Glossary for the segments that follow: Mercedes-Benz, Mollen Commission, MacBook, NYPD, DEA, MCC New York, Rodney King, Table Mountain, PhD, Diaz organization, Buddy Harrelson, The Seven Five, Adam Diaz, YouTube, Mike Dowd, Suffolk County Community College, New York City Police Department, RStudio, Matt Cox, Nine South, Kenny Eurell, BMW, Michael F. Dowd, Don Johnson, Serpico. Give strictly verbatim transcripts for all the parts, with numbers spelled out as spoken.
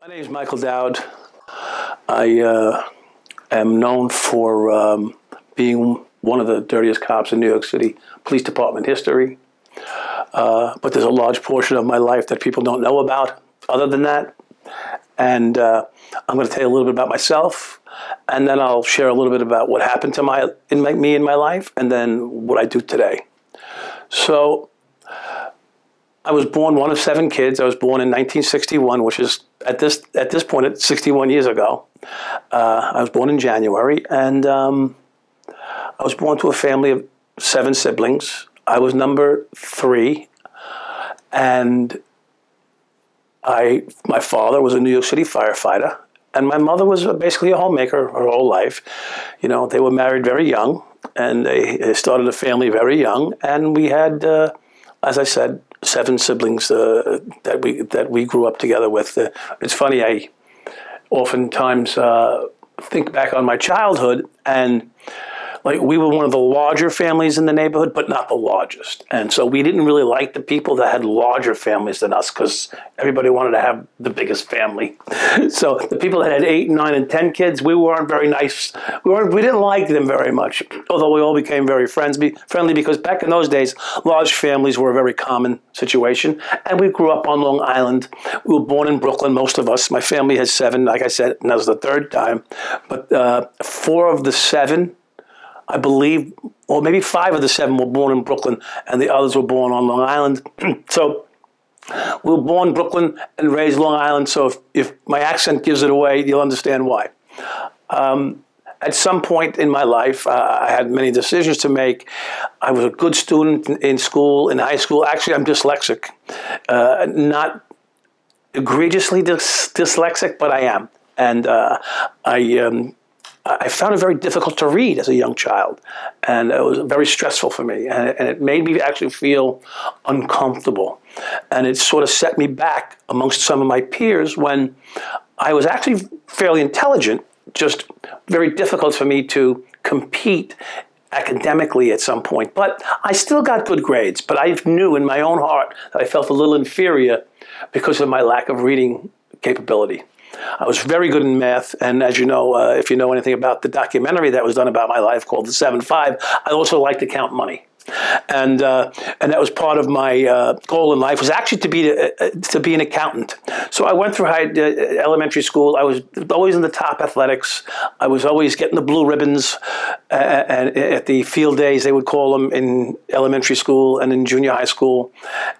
My name is Michael Dowd. I uh, am known for um, being one of the dirtiest cops in New York City Police Department history. Uh, but there's a large portion of my life that people don't know about other than that. And uh, I'm going to tell you a little bit about myself, and then I'll share a little bit about what happened to my, in my, me in my life, and then what I do today. So I was born one of seven kids. I was born in nineteen sixty-one, which is at this at this point, it's sixty-one years ago. Uh, I was born in January, and um, I was born to a family of seven siblings. I was number three, and I my father was a New York City firefighter, and my mother was basically a homemaker her whole life. You know, they were married very young, and they, they started a family very young, and we had, uh, as I said, seven siblings uh, that we that we grew up together with. Uh, it's funny, I oftentimes uh, think back on my childhood, and like we were one of the larger families in the neighborhood, but not the largest. And so we didn't really like the people that had larger families than us, because everybody wanted to have the biggest family. So the people that had eight, nine, and ten kids, we weren't very nice. We weren't. We didn't like them very much. Although we all became very friends, be, friendly, because back in those days, large families were a very common situation. And we grew up on Long Island. We were born in Brooklyn, most of us. My family has seven, like I said, and that was the third time. But uh, four of the seven, I believe, or maybe five of the seven were born in Brooklyn, and the others were born on Long Island. So we were born in Brooklyn and raised Long Island, so if, if my accent gives it away, you'll understand why. Um, at some point in my life, uh, I had many decisions to make. I was a good student in, in school, in high school. Actually, I'm dyslexic. Uh, not egregiously dys dyslexic, but I am. And uh, I... Um, I found it very difficult to read as a young child, and it was very stressful for me, and it made me actually feel uncomfortable, and it sort of set me back amongst some of my peers when I was actually fairly intelligent, just very difficult for me to compete academically at some point. But I still got good grades, but I knew in my own heart that I felt a little inferior because of my lack of reading capability. I was very good in math, and as you know, uh, if you know anything about the documentary that was done about my life called The Seven Five, I also like to count money. And uh, and that was part of my uh, goal in life, was actually to be uh, to be an accountant. So I went through high, uh, elementary school. I was always in the top athletics. I was always getting the blue ribbons, uh, and at the field days they would call them in elementary school and in junior high school.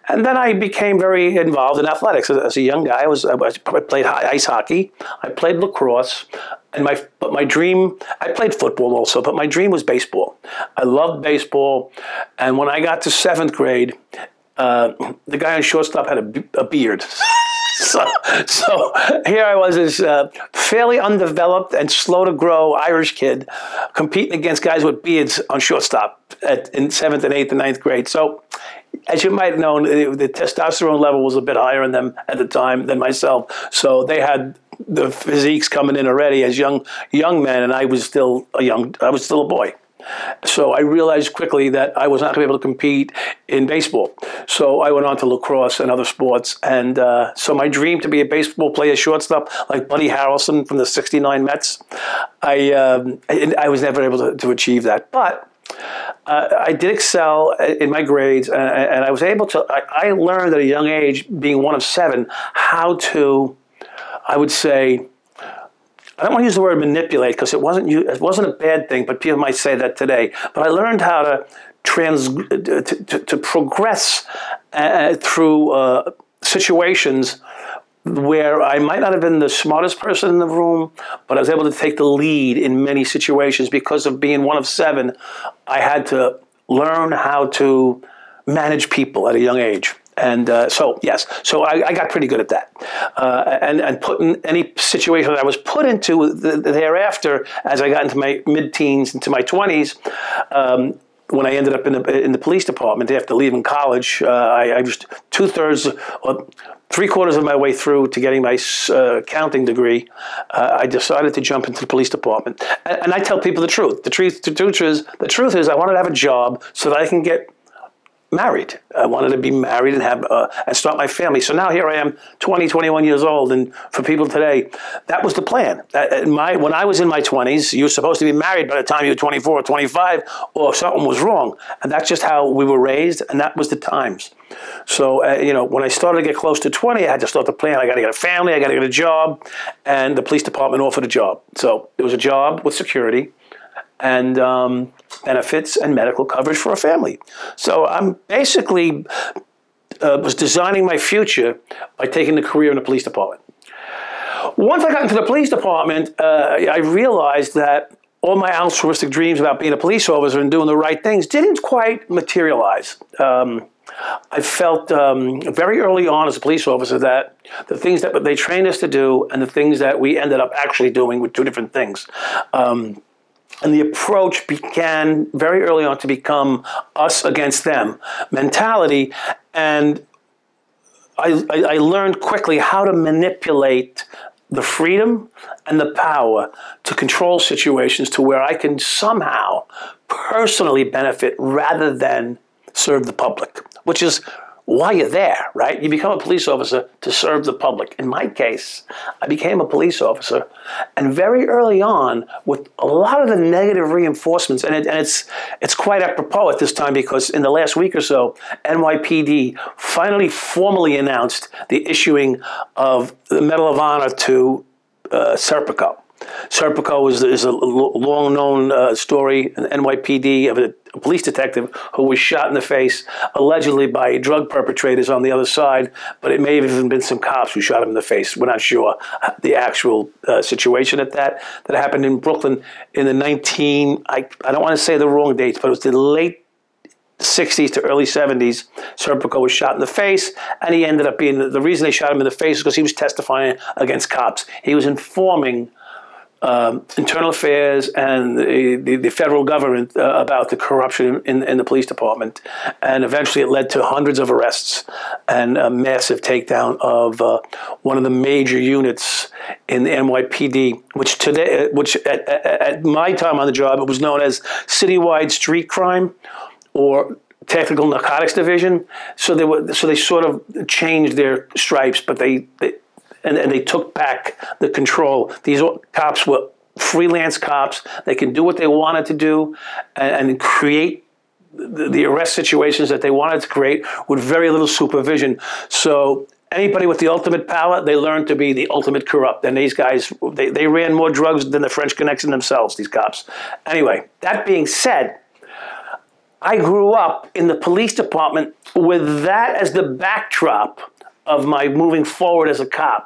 And then I became very involved in athletics as, as a young guy. I was I played ice hockey. I played lacrosse. And my, but my dream, I played football also, but my dream was baseball. I loved baseball, and when I got to seventh grade, uh, the guy on shortstop had a, a beard. so, so here I was, this uh, fairly undeveloped and slow to grow Irish kid competing against guys with beards on shortstop at, in seventh and eighth and ninth grade. So, as you might have known, the testosterone level was a bit higher in them at the time than myself, so they had the physiques coming in already as young young men, and I was still a young I was still a boy. So I realized quickly that I was not going to be able to compete in baseball. So I went on to lacrosse and other sports. And uh, so my dream to be a baseball player, shortstop, like Buddy Harrelson from the sixty-nine Mets, I um, I, I was never able to, to achieve that. But uh, I did excel in my grades, and, and I was able to. I, I learned at a young age, being one of seven, how to, I would say, I don't want to use the word manipulate, because it wasn't it wasn't a bad thing, but people might say that today. But I learned how to trans to, to, to progress uh, through uh, situations where I might not have been the smartest person in the room, but I was able to take the lead in many situations because of being one of seven. I had to learn how to manage people at a young age. And uh, so, yes, so I, I got pretty good at that. Uh, and, and put in any situation that I was put into the, the thereafter, as I got into my mid-teens, into my twenties, um, when I ended up in the, in the police department after leaving college, uh, I, I was two-thirds or three-quarters of my way through to getting my uh, accounting degree. Uh, I decided to jump into the police department. And, and I tell people the truth. The truth, the truth is, the truth is I wanted to have a job so that I can get married. I wanted to be married and have uh, and start my family. So now here I am, twenty, twenty-one years old, and for people today, that was the plan. Uh, my, when I was in my twenties, you were supposed to be married by the time you were twenty-four or twenty-five, or something was wrong. And that's just how we were raised, and that was the times. So, uh, you know, when I started to get close to twenty, I had to start the plan. I got to get a family, I got to get a job, and the police department offered a job. So it was a job with security and um, benefits and medical coverage for a family. So I'm basically uh, was designing my future by taking a career in the police department. Once I got into the police department, uh, I realized that all my altruistic dreams about being a police officer and doing the right things didn't quite materialize. Um, I felt um, very early on as a police officer that the things that they trained us to do and the things that we ended up actually doing were two different things. Um, And the approach began very early on to become us against them mentality. And I, I, I learned quickly how to manipulate the freedom and the power to control situations to where I can somehow personally benefit rather than serve the public, which is why you're there, right? You become a police officer to serve the public. In my case, I became a police officer, and very early on, with a lot of the negative reinforcements, and, it, and it's it's quite apropos at this time because in the last week or so, N Y P D finally formally announced the issuing of the Medal of Honor to uh, Serpico. Serpico is, is a long-known uh, story, an N Y P D of a, a police detective who was shot in the face allegedly by drug perpetrators on the other side, but it may have even been some cops who shot him in the face. We're not sure the actual uh, situation at that. That happened in Brooklyn in the nineteen, I, I don't want to say the wrong dates, but it was the late sixties to early seventies. Serpico was shot in the face, and he ended up being, the, the reason they shot him in the face is because he was testifying against cops. He was informing Um, internal affairs and the, the, the federal government uh, about the corruption in, in the police department. And eventually it led to hundreds of arrests and a massive takedown of uh, one of the major units in the N Y P D, which today, which at, at, at my time on the job, it was known as Citywide Street Crime or Tactical Narcotics Division. So they were, so they sort of changed their stripes, but they, they And, and they took back the control. These cops were freelance cops. They can do what they wanted to do and, and create the, the arrest situations that they wanted to create with very little supervision. So anybody with the ultimate power, they learned to be the ultimate corrupt. And these guys, they, they ran more drugs than the French Connection themselves, these cops. Anyway, that being said, I grew up in the police department with that as the backdrop of my moving forward as a cop,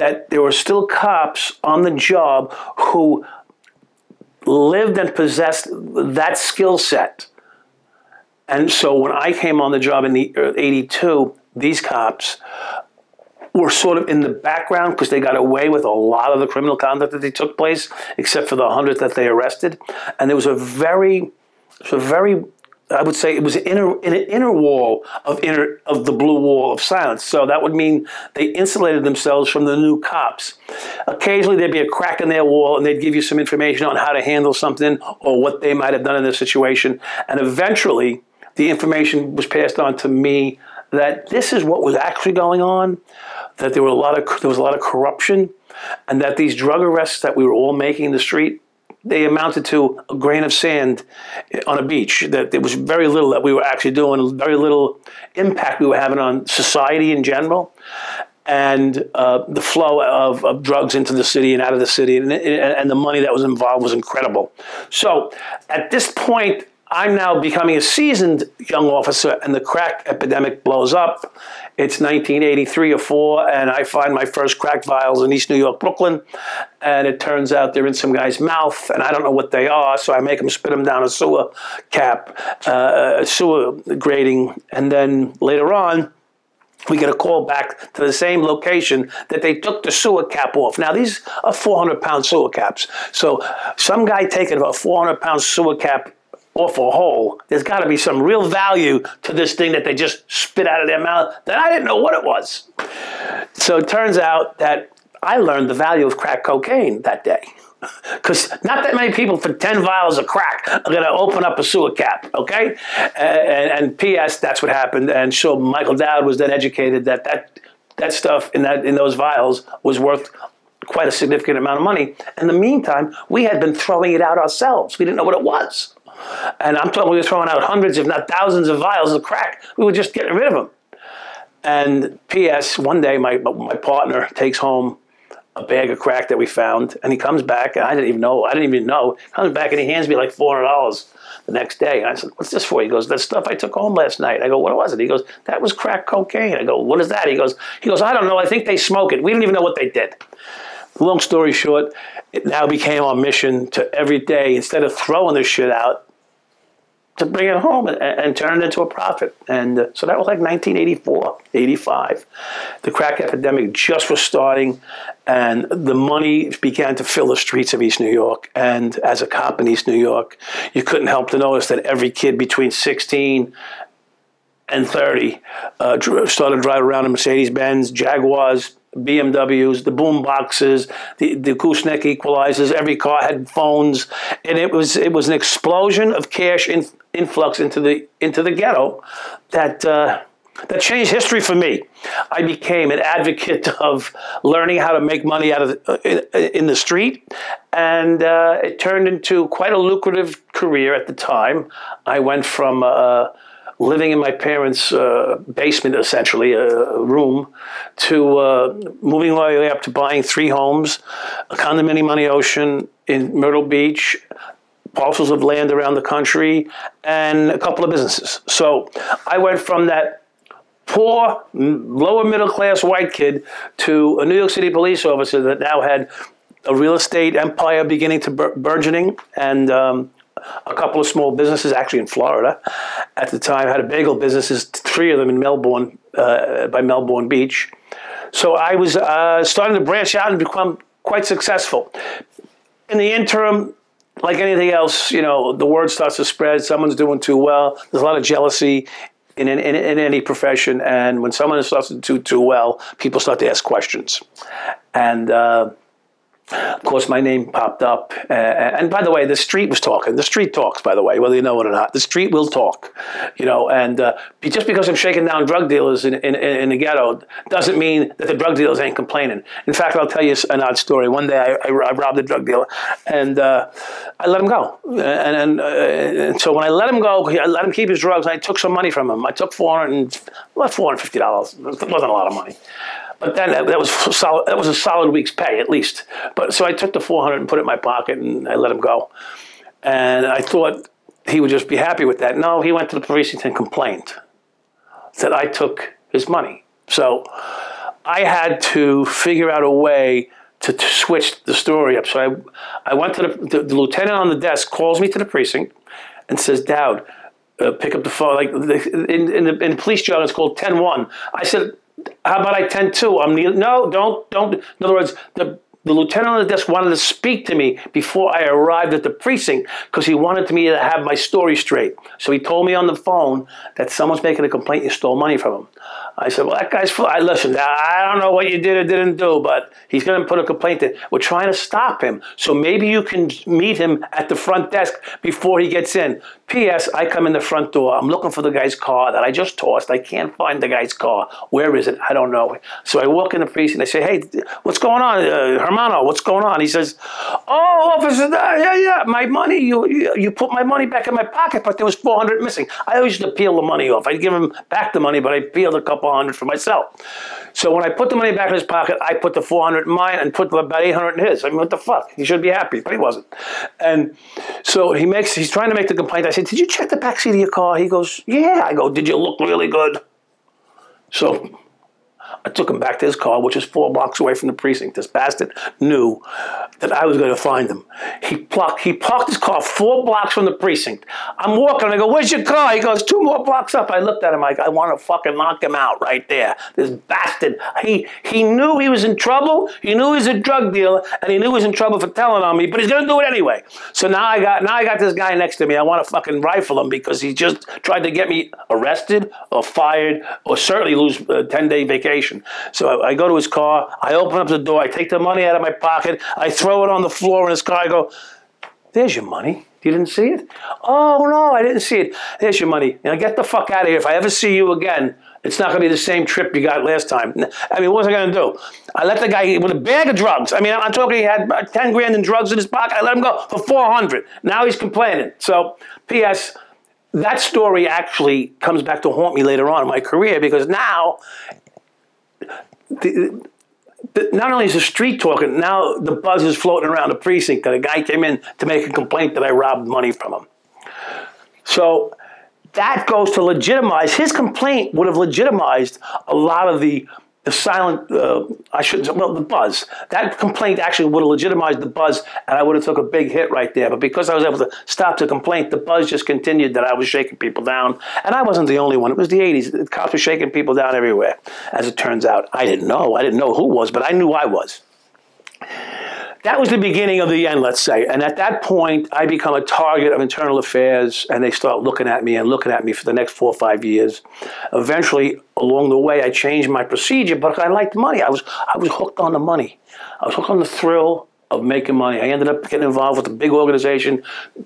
that there were still cops on the job who lived and possessed that skill set. And so when I came on the job in the eighty-two, these cops were sort of in the background because they got away with a lot of the criminal conduct that they took place, except for the hundred that they arrested. And there was a very, a very I would say it was an inner, an inner wall of inner of the blue wall of silence. So that would mean they insulated themselves from the new cops. Occasionally there'd be a crack in their wall and they'd give you some information on how to handle something or what they might have done in this situation. And eventually the information was passed on to me that this is what was actually going on, that there were a lot of there was a lot of corruption, and that these drug arrests that we were all making in the street, they amounted to a grain of sand on a beach, that there was very little that we were actually doing, very little impact we were having on society in general, and uh, the flow of, of drugs into the city and out of the city, and, and the money that was involved was incredible. So at this point, I'm now becoming a seasoned young officer, and the crack epidemic blows up. It's nineteen eighty-three or four, and I find my first crack vials in East New York, Brooklyn, and it turns out they're in some guy's mouth, and I don't know what they are, so I make him spit them down a sewer cap, uh, a sewer grating, and then later on, we get a call back to the same location that they took the sewer cap off. Now, these are four hundred pound sewer caps, so some guy taking a four hundred pound sewer cap off a hole, there's got to be some real value to this thing that they just spit out of their mouth that I didn't know what it was. So it turns out that I learned the value of crack cocaine that day. Because not that many people for ten vials of crack are going to open up a sewer cap, okay? And, and, and P S, that's what happened. And so Michael Dowd was then educated that that, that stuff in, that, in those vials was worth quite a significant amount of money. In the meantime, we had been throwing it out ourselves. We didn't know what it was. And I'm talking, we were throwing out hundreds, if not thousands of vials of crack. We were just getting rid of them. And P S, one day my, my partner takes home a bag of crack that we found, and he comes back, and I didn't even know, I didn't even know, he comes back and he hands me like four hundred dollars the next day. And I said, what's this for? He goes, that stuff I took home last night. I go, what was it? He goes, that was crack cocaine. I go, what is that? He goes, he goes, I don't know, I think they smoke it. We didn't even know what they did. Long story short, it now became our mission to every day, instead of throwing this shit out, to bring it home and, and turn it into a profit. And uh, so that was like nineteen eighty-four, eighty-five. The crack epidemic just was starting, and the money began to fill the streets of East New York. And as a cop in East New York, you couldn't help to notice that every kid between sixteen and thirty uh, started driving around in Mercedes-Benz, Jaguars, B M Ws, the boom boxes, the, the gooseneck equalizers. Every car had phones, and it was it was an explosion of cash in, influx into the into the ghetto that uh, that changed history for me. I became an advocate of learning how to make money out of uh, in, in the street, and uh, it turned into quite a lucrative career at the time. I went from Uh, living in my parents' uh, basement, essentially, a room, to uh, moving all the way up to buying three homes, a condominium on the ocean in Myrtle Beach, parcels of land around the country, and a couple of businesses. So I went from that poor, lower middle class white kid to a New York City police officer that now had a real estate empire beginning to bur burgeoning, and um, a couple of small businesses, actually in Florida at the time. I had a bagel businesses, three of them in Melbourne, uh, by Melbourne Beach. So I was uh, starting to branch out and become quite successful. In the interim, like anything else, you know, the word starts to spread. Someone's doing too well. There's a lot of jealousy in, in, in any profession. And when someone starts to do too well, people start to ask questions. And uh, of course, my name popped up. Uh, and by the way, the street was talking. The street talks, by the way, whether you know it or not. The street will talk, you know. And uh, just because I'm shaking down drug dealers in, in, in the ghetto doesn't mean that the drug dealers ain't complaining. In fact, I'll tell you an odd story. One day I, I, I robbed a drug dealer, and uh, I let him go. And, and, uh, and so when I let him go, I let him keep his drugs, and I took some money from him. I took four hundred fifty dollars. It wasn't a lot of money. But then that, that was solid, that was a solid week's pay, at least. But so I took the four hundred and put it in my pocket, and I let him go. And I thought he would just be happy with that. No, he went to the precinct and complained that I took his money. So I had to figure out a way to, to switch the story up. So I, I went to the, the, the lieutenant on the desk, calls me to the precinct and says, Dowd, uh, pick up the phone. Like the, in, in, the, in the police jargon, it's called ten one. I said, how about I ten two? I'm kneeling. No, don't, don't. In other words, the, the lieutenant on the desk wanted to speak to me before I arrived at the precinct because he wanted me to have my story straight. So he told me on the phone that someone's making a complaint you stole money from him. I said, well, that guy's full. I listened. I don't know what you did or didn't do, but he's going to put a complaint in. We're trying to stop him. So maybe you can meet him at the front desk before he gets in. P S. I come in the front door. I'm looking for the guy's car that I just tossed. I can't find the guy's car. Where is it? I don't know. So I walk in the precinct. I say, hey, what's going on, uh, Hermano? What's going on? He says, oh, officer, yeah, yeah, my money. You, you, you put my money back in my pocket, but there was four hundred missing. I always used to peel the money off. I'd give him back the money, but I peeled a couple hundred for myself. So when I put the money back in his pocket, I put the four hundred in mine and put about eight hundred in his. I mean, what the fuck? He should be happy, but he wasn't. And so he makes, he's trying to make the complaint. I said, did you check the backseat of your car? He goes, yeah. I go, did you look really good? So I took him back to his car, which is four blocks away from the precinct. This bastard knew that I was going to find him. He plucked, he parked his car four blocks from the precinct. I'm walking, and I go, where's your car? He goes, two more blocks up. I looked at him like, I want to fucking knock him out right there. This bastard, he, he knew he was in trouble. He knew he was a drug dealer, and he knew he was in trouble for telling on me, but he's going to do it anyway. So now I got, now I got this guy next to me. I want to fucking rifle him because he just tried to get me arrested or fired or certainly lose a ten-day vacation altercation. So I, I go to his car, I open up the door, I take the money out of my pocket, I throw it on the floor in his car, I go, there's your money. You didn't see it? Oh, no, I didn't see it. There's your money. Now get the fuck out of here. If I ever see you again, it's not going to be the same trip you got last time. I mean, what was I going to do? I let the guy with a bag of drugs. I mean, I'm talking he had ten grand in drugs in his pocket. I let him go for four hundred. Now he's complaining. So, P S, that story actually comes back to haunt me later on in my career, because now, the, not only is the street talking, now the buzz is floating around the precinct that a guy came in to make a complaint that I robbed money from him. So that goes to legitimize, his complaint would have legitimized a lot of the, the silent, uh, I shouldn't say, well, the buzz. That complaint actually would have legitimized the buzz, and I would have took a big hit right there. But because I was able to stop the complaint, the buzz just continued that I was shaking people down. And I wasn't the only one. It was the eighties. The cops were shaking people down everywhere. As it turns out, I didn't know. I didn't know who was, but I knew I was. That was the beginning of the end, let's say. And at that point, I become a target of internal affairs, and they start looking at me and looking at me for the next four or five years. Eventually, along the way, I changed my procedure, but I liked money. I was, I was hooked on the money. I was hooked on the thrill of making money. I ended up getting involved with a big organization,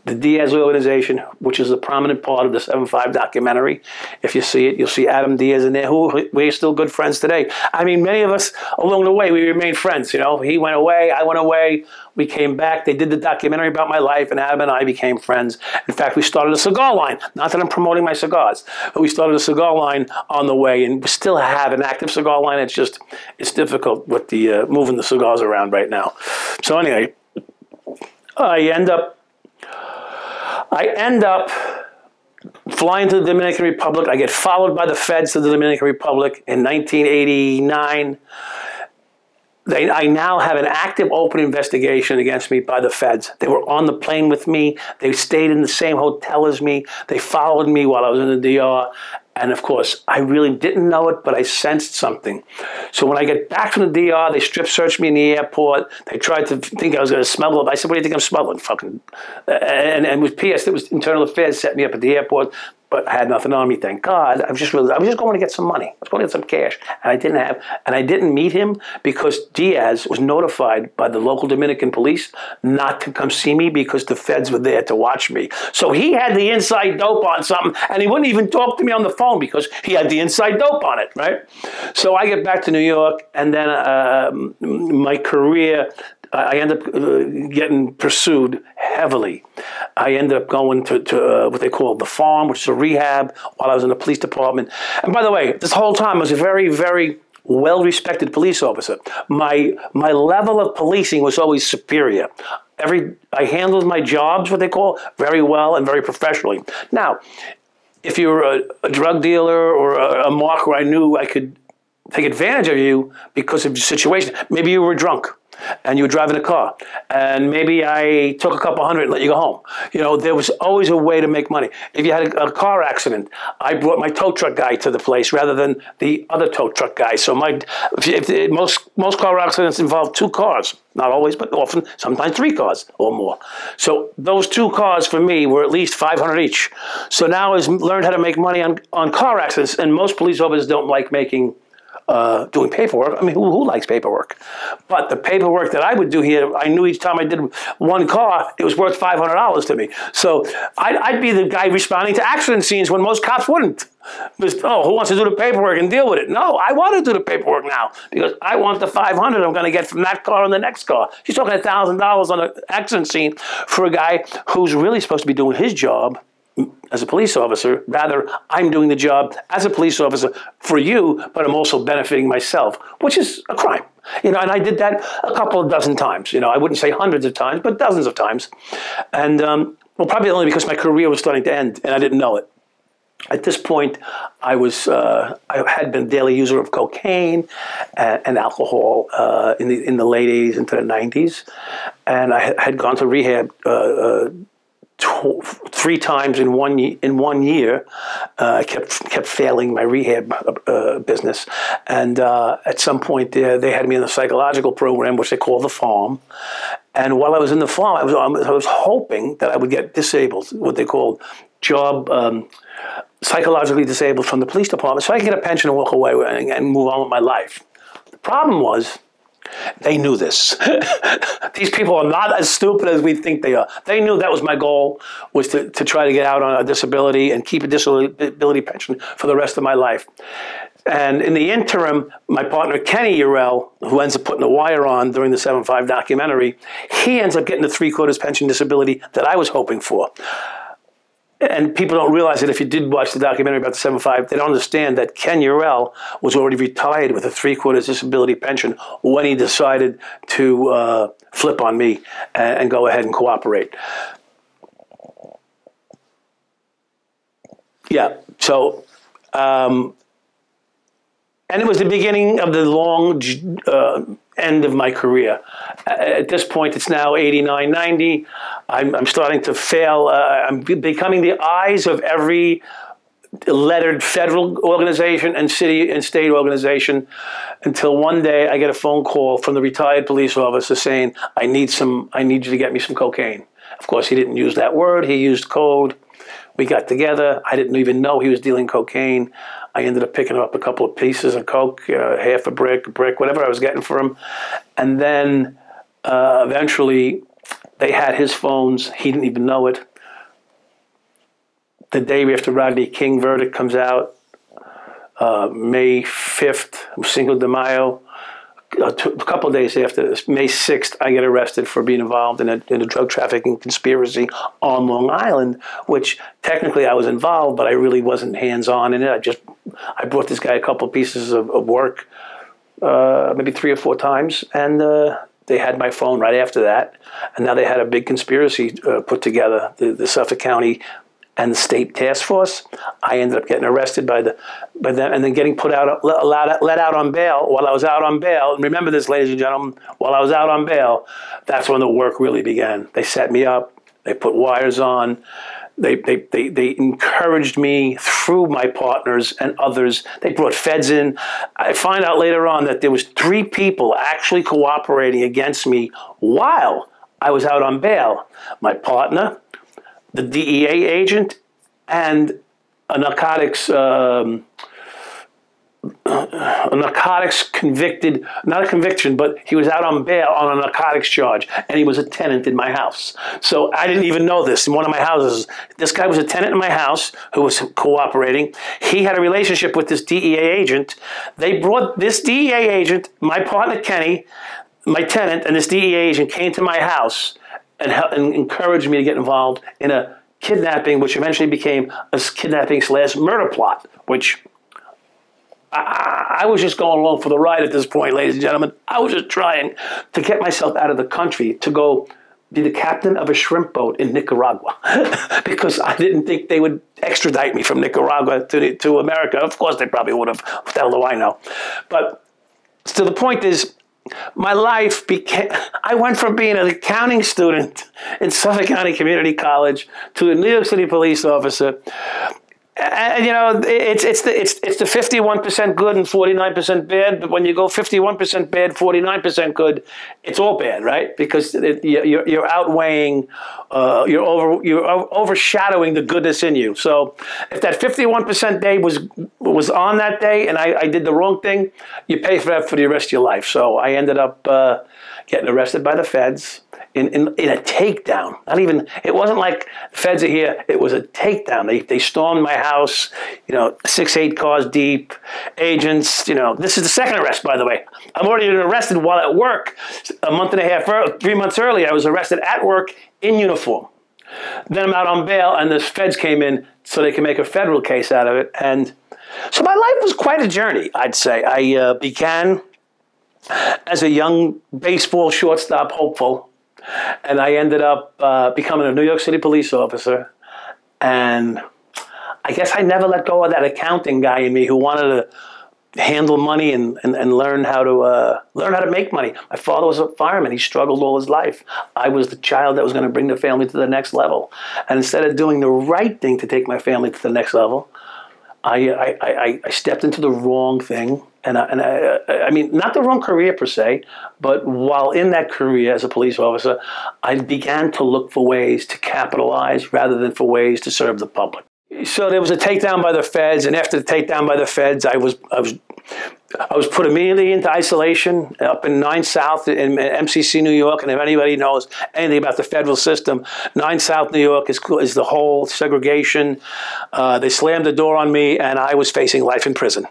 the Diaz organization, which is a prominent part of the seven five documentary. If you see it, you'll see Adam Diaz in there, who we're still good friends today. I mean, many of us along the way, we remained friends. You know, he went away, I went away, we came back, they did the documentary about my life, and Adam and I became friends. In fact, we started a cigar line. Not that I'm promoting my cigars, but we started a cigar line on the way, and we still have an active cigar line. It's just, it's difficult with the uh, moving the cigars around right now. So anyway, I end up, I end up flying to the Dominican Republic. I get followed by the feds to the Dominican Republic in nineteen eighty-nine. They, I now have an active open investigation against me by the feds. They were on the plane with me. They stayed in the same hotel as me. They followed me while I was in the D R. And of course, I really didn't know it, but I sensed something. So when I get back from the D R, they strip searched me in the airport. They tried to think I was going to smuggle it. I said, what do you think I'm smuggling? Fucking. And, and with P S, it was internal affairs set me up at the airport. But I had nothing on me, thank God. I was just really, I was just going to get some money. I was going to get some cash, and I didn't have, and I didn't meet him because Diaz was notified by the local Dominican police not to come see me because the feds were there to watch me. So he had the inside dope on something, and he wouldn't even talk to me on the phone because he had the inside dope on it, right? So I get back to New York, and then uh, my career, I end up getting pursued heavily. I ended up going to, to uh, what they call the farm, which is a rehab, while I was in the police department. And by the way, this whole time I was a very, very well-respected police officer. My, my level of policing was always superior. Every, I handled my jobs, what they call, very well and very professionally. Now, if you're a, a drug dealer or a, a marker, I knew I could take advantage of you because of your situation. Maybe you were drunk, and you were driving a car, and maybe I took a couple hundred and let you go home. You know, there was always a way to make money. If you had a, a car accident, I brought my tow truck guy to the place rather than the other tow truck guy. So my, if, if, most, most car accidents involve two cars. Not always, but often, sometimes three cars or more. So those two cars for me were at least five hundred each. So now I've learned how to make money on, on car accidents, and most police officers don't like making Uh, doing paperwork. I mean, who, who likes paperwork? But the paperwork that I would do here, I knew each time I did one car, it was worth five hundred dollars to me. So I'd, I'd be the guy responding to accident scenes when most cops wouldn't. Because, oh, who wants to do the paperwork and deal with it? No, I want to do the paperwork now because I want the five hundred I'm going to get from that car and the next car. She's talking one thousand dollars on an accident scene for a guy who's really supposed to be doing his job as a police officer. Rather, I'm doing the job as a police officer for you, but I'm also benefiting myself, which is a crime. You know, and I did that a couple of dozen times. You know, I wouldn't say hundreds of times, but dozens of times. And, um, well, probably only because my career was starting to end and I didn't know it. At this point, I was, uh, I had been a daily user of cocaine and, and alcohol uh, in the, in the late eighties into the nineties. And I had gone to rehab uh, uh three times in one in one year. I uh, kept kept failing my rehab uh, business, and uh, at some point uh, they had me in the psychological program, which they call the farm. And while I was in the farm, I was I was hoping that I would get disabled, what they called job um, psychologically disabled from the police department so I could get a pension and walk away and, and move on with my life. The problem was, they knew this. These people are not as stupid as we think they are. They knew that was my goal, was to, to try to get out on a disability and keep a disability pension for the rest of my life. And in the interim, my partner Kenny Eurell, who ends up putting the wire on during the seven five documentary, he ends up getting the three-quarters pension disability that I was hoping for. And people don't realize that if you did watch the documentary about the seven five, they don't understand that Ken Eurell was already retired with a three-quarters disability pension when he decided to uh, flip on me and, and go ahead and cooperate. Yeah, so, um, and it was the beginning of the long uh, end of my career. At this point, it's now eighty-nine, ninety. I'm, I'm starting to fail. Uh, I'm becoming the eyes of every lettered federal organization and city and state organization, until one day I get a phone call from the retired police officer saying, I need some, I need you to get me some cocaine. Of course, he didn't use that word. He used code. We got together. I didn't even know he was dealing cocaine. I ended up picking up a couple of pieces of coke, uh, half a brick, a brick, whatever I was getting for him. And then uh, eventually they had his phones. He didn't even know it. The day after Rodney King verdict comes out, uh, May fifth, Cinco de Mayo, a couple of days after this, May sixth, I get arrested for being involved in a, in a drug trafficking conspiracy on Long Island, which technically I was involved, but I really wasn't hands-on in it. I just, I brought this guy a couple of pieces of, of work, uh, maybe three or four times, and uh, they had my phone right after that. And now they had a big conspiracy uh, put together, the, the Suffolk County and the state task force. I ended up getting arrested by the, by them, and then getting put out, let, let out on bail. While I was out on bail, and remember this, ladies and gentlemen, while I was out on bail, that's when the work really began. They set me up, they put wires on, they, they, they, they encouraged me through my partners and others. They brought feds in. I find out later on that there was three people actually cooperating against me while I was out on bail. My partner, the D E A agent, and a narcotics um, a narcotics convicted, not a conviction, but he was out on bail on a narcotics charge, and he was a tenant in my house. So I didn't even know this. In one of my houses, this guy was a tenant in my house who was cooperating. He had a relationship with this D E A agent. They brought this D E A agent, my partner Kenny, my tenant, and this D E A agent came to my house and, help, and encouraged me to get involved in a kidnapping, which eventually became a kidnapping slash murder plot, which I, I was just going along for the ride at this point, ladies and gentlemen. I was just trying to get myself out of the country to go be the captain of a shrimp boat in Nicaragua because I didn't think they would extradite me from Nicaragua to, to America. Of course, they probably would have. What the hell do I know? But so the point is, my life became, I went from being an accounting student in Suffolk County Community College to a New York City police officer. And, you know, it's, it's the it's, it's the fifty-one percent good and forty-nine percent bad. But when you go fifty-one percent bad, forty-nine percent good, it's all bad, right? Because it, you're, you're outweighing, uh, you're, over, you're overshadowing the goodness in you. So if that fifty-one percent day was was on that day and I, I did the wrong thing, you pay for that for the rest of your life. So I ended up uh, getting arrested by the feds. In, in, in a takedown. Not even, it wasn't like feds are here, it was a takedown. They, they stormed my house, you know, six, eight cars deep, agents, you know. This is the second arrest, by the way. I've already been arrested while at work. A month and a half, three months earlier, I was arrested at work in uniform. Then I'm out on bail and the feds came in so they can make a federal case out of it. And so my life was quite a journey, I'd say. I uh, began as a young baseball shortstop hopeful. And I ended up uh, becoming a New York City police officer. And I guess I never let go of that accounting guy in me who wanted to handle money and, and, and learn how to uh, learn how to make money. My father was a fireman. He struggled all his life. I was the child that was going to bring the family to the next level. And instead of doing the right thing to take my family to the next level, I, I, I, I stepped into the wrong thing. And, I, and I, I mean, not the wrong career per se, but while in that career as a police officer, I began to look for ways to capitalize rather than for ways to serve the public. So there was a takedown by the feds, and after the takedown by the feds, I was I was I was put immediately into isolation up in Nine South in M C C New York. And if anybody knows anything about the federal system, Nine South New York is is the whole segregation. Uh, they slammed the door on me, and I was facing life in prison.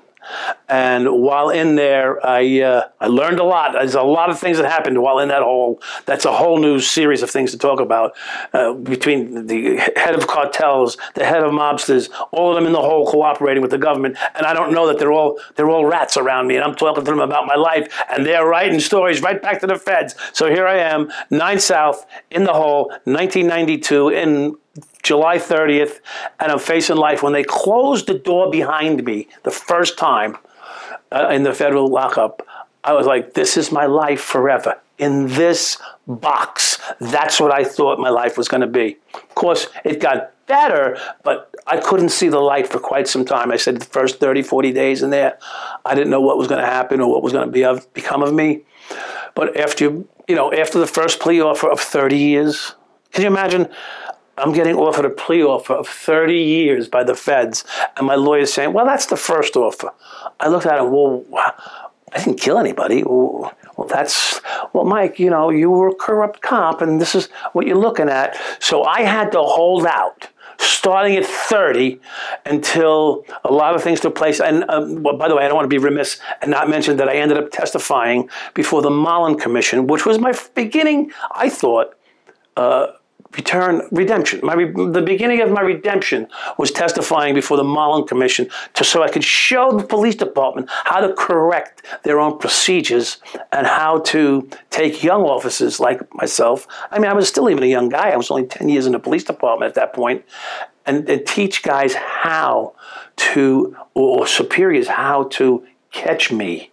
And while in there, I uh, I learned a lot. There's a lot of things that happened while in that hole. That's a whole new series of things to talk about, uh, between the head of cartels, the head of mobsters, all of them in the hole cooperating with the government. And I don't know that they're all they're all rats around me. And I'm talking to them about my life, and they're writing stories right back to the feds. So here I am, Nine South in the hole, nineteen ninety-two in July thirtieth, and I'm facing life. When they closed the door behind me the first time uh, in the federal lockup, I was like, this is my life forever. In this box, that's what I thought my life was going to be. Of course, it got better, but I couldn't see the light for quite some time. I said the first thirty, forty days in there, I didn't know what was going to happen or what was going to be of, become of me. But after, you know, after the first plea offer of thirty years, can you imagine? I'm getting offered a plea offer of thirty years by the feds, and my lawyer's saying, well, that's the first offer. I looked at him, well, I didn't kill anybody. Well, that's, well, Mike, you know, you were a corrupt cop, and this is what you're looking at. So I had to hold out, starting at thirty, until a lot of things took place. And um, well, by the way, I don't want to be remiss and not mention that I ended up testifying before the Mollen Commission, which was my beginning, I thought, uh, Return redemption. My re the beginning of my redemption was testifying before the Mollen Commission, to, so I could show the police department how to correct their own procedures and how to take young officers like myself. I mean, I was still even a young guy. I was only ten years in the police department at that point, and, and teach guys how to, or superiors how to catch me,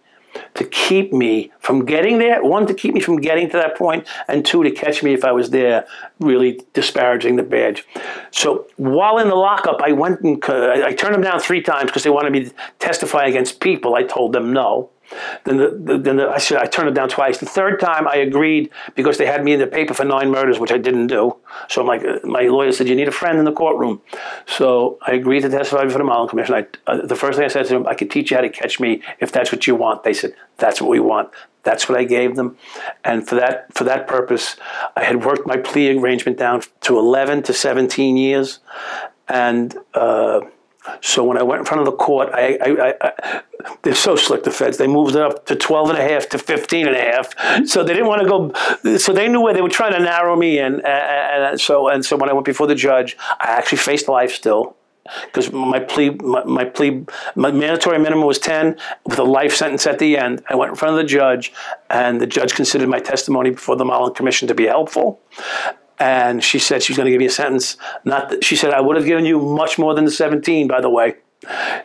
to keep me from getting there. One, to keep me from getting to that point, and two, to catch me if I was there really disparaging the badge. So while in the lockup, I went and I turned them down three times because they wanted me to testify against people. I told them no. Then, the, the, then the, I said I turned it down twice. The third time I agreed because they had me in the paper for nine murders, which I didn't do. So my my lawyer said, you need a friend in the courtroom. So I agreed to testify before the Mollen Commission. I, uh, the first thing I said to them, I could teach you how to catch me if that's what you want. They said, that's what we want. That's what I gave them, and for that for that purpose, I had worked my plea arrangement down to eleven to seventeen years, and. Uh, So when I went in front of the court, I, I, I, I, they're so slick, the feds. They moved it up to twelve and a half to fifteen and a half. So they didn't want to go. So they knew where they were trying to narrow me in. And, and so and so when I went before the judge, I actually faced life still, because my plea, my, my plea, my mandatory minimum was ten with a life sentence at the end. I went in front of the judge, and the judge considered my testimony before the Mollen Commission to be helpful. And she said she was going to give me a sentence. Not that, she said, I would have given you much more than the seventeen, by the way.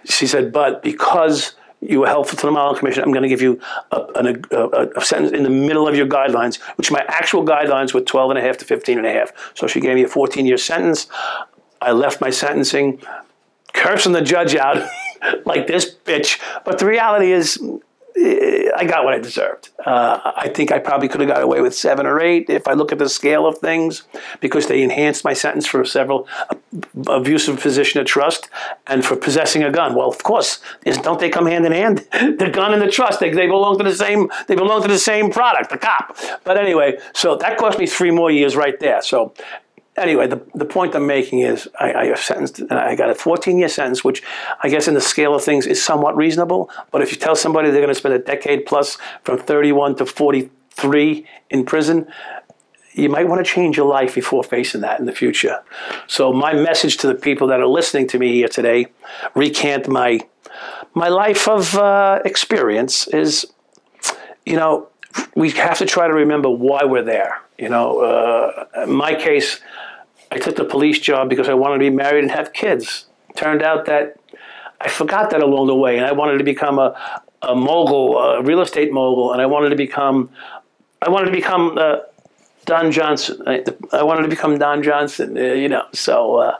She said, but because you were helpful to the Mollen Commission, I'm going to give you a, an, a, a sentence in the middle of your guidelines, which my actual guidelines were twelve and a half to fifteen and a half. So she gave me a fourteen year sentence. I left my sentencing cursing the judge out like this bitch. But the reality is, I got what I deserved. Uh, I think I probably could have got away with seven or eight if I look at the scale of things, because they enhanced my sentence for several abuse of position of trust and for possessing a gun. Well, of course, don't they come hand in hand? The gun and the trust, they, they belong to the same. They belong to the same product, the cop. But anyway, so that cost me three more years right there. So. Anyway, the, the point I'm making is I, I sentenced, and I got a fourteen year sentence, which I guess in the scale of things is somewhat reasonable. But if you tell somebody they're going to spend a decade plus from thirty-one to forty-three in prison, you might want to change your life before facing that in the future. So my message to the people that are listening to me here today, recant my, my life of uh, experience is, you know, we have to try to remember why we're there. You know, uh, in my case, I took the police job because I wanted to be married and have kids. Turned out that I forgot that along the way, and I wanted to become a, a mogul, a real estate mogul, and I wanted to become, I wanted to become uh, Don Johnson. I, I wanted to become Don Johnson, uh, you know, so uh,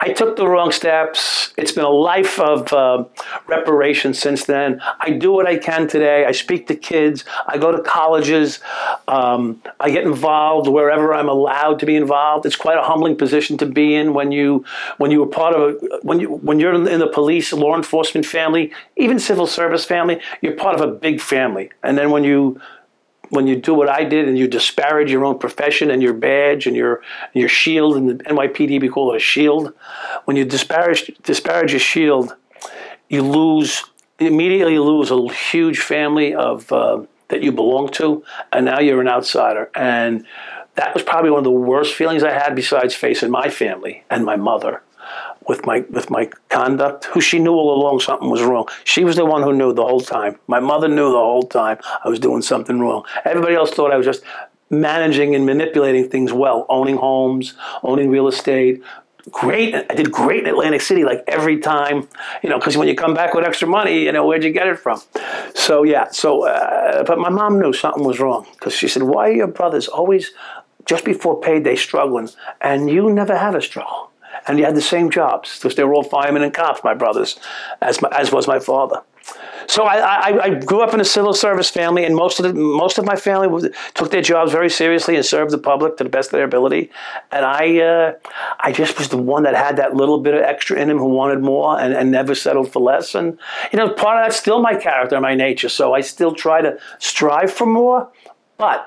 I took the wrong steps. It's been a life of uh, reparation since then. I do what I can today. I speak to kids. I go to colleges. Um, I get involved wherever I'm allowed to be involved. It's quite a humbling position to be in when you when you were part of a, when you when you're in the police, law enforcement family, even civil service family. You're part of a big family, and then when you when you do what I did and you disparage your own profession and your badge and your your shield, and the N Y P D we call it a shield, when you disparage disparage your shield, you lose immediately you lose a huge family of uh, that you belong to, and now you're an outsider. And that was probably one of the worst feelings I had, besides facing my family and my mother with my with my conduct, who she knew all along something was wrong. She was the one who knew the whole time. My mother knew the whole time I was doing something wrong. Everybody else thought I was just managing and manipulating things well, owning homes, owning real estate. Great, I did great in Atlantic City, like every time, you know, because when you come back with extra money, you know, where'd you get it from? So yeah, so, uh, but my mom knew something was wrong, because she said, why are your brothers always, just before payday, struggling, and you never have a struggle? And you had the same jobs, because they were all firemen and cops, my brothers, as my, as was my father. So I, I, I grew up in a civil service family, and most of the, most of my family was, took their jobs very seriously and served the public to the best of their ability. And I, uh, I just was the one that had that little bit of extra in him, who wanted more and, and never settled for less. And you know, part of that's still my character, my nature. So I still try to strive for more, but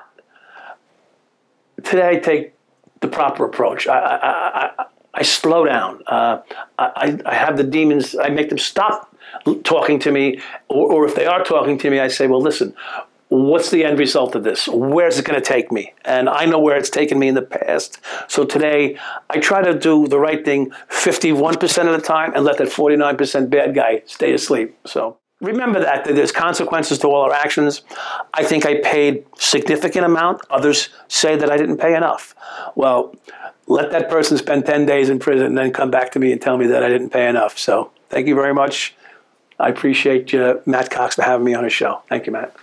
today I take the proper approach. I. I, I I slow down. Uh, I, I have the demons. I make them stop talking to me, or, or if they are talking to me, I say, well, listen, what's the end result of this? Where's it going to take me? And I know where it's taken me in the past. So today, I try to do the right thing fifty-one percent of the time and let that forty-nine percent bad guy stay asleep. So remember that, that there's consequences to all our actions. I think I paid significant amount. Others say that I didn't pay enough. Well, let that person spend ten days in prison and then come back to me and tell me that I didn't pay enough. So thank you very much. I appreciate you, Matt Cox, for having me on his show. Thank you, Matt.